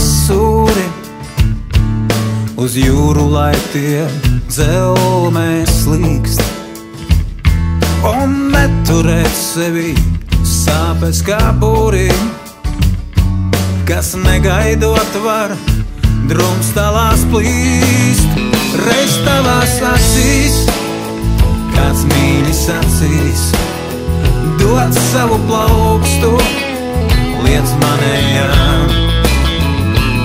sūri. Uz jūru lai tie dzelmē slīkst, un neturēt sevi sāpes kā būri, kas negaidot var drumstalās plīst. Reiz tavās acīs kāds mīļis acīs, dod savu plaukstu liec manējā,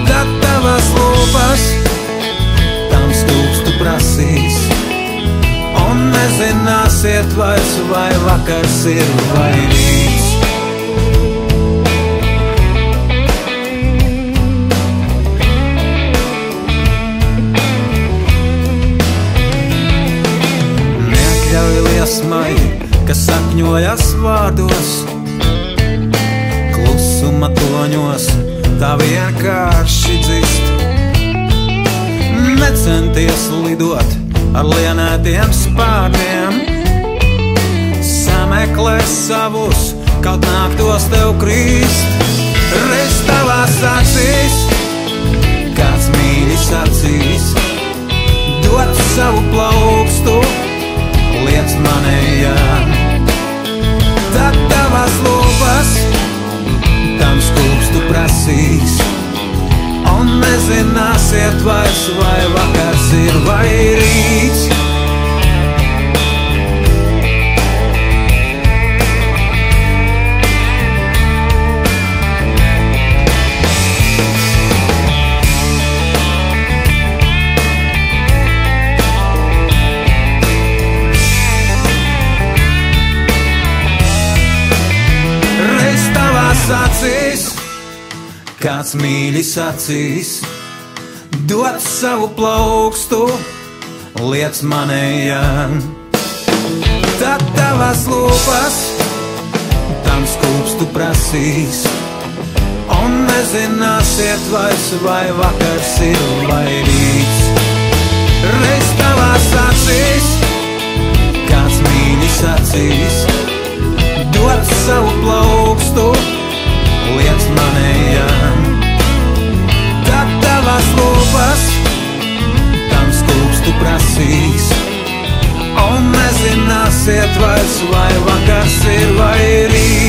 tad tavas lūpas prasīs, un nezināsiet vairs, vai vakars ir vai rīts. Neatļauj liesmai, kas sakņojas vārdos, klusuma toņos tā vienkārši dzist. Necenties lidot ar lienētiem spārniem, sameklē savus, kaut nāktos tev krīst. Reiz tavās acīs kāds mīļis acīs, dod savu plaukstu liec manējā, tad tavās lūpas tam skūpstu prasīs, un nezināsiet vairs, vai vakars ir vai rīts. Reiz tavās acīs kāds mīļis acīs, dod savu plaukstu liec manējā, tad tavas lūpas tam skūpstu prasīs, un nezināsiet vairs, vai vakars ir vai rīts. Reiz tavās acīs kāds mīļis acīs, dod savu plaukstu liec manējā, tad tavas lūpas tam skūpstu prasīs, un nezināsiet vairs, vai vakars ir vai rīt.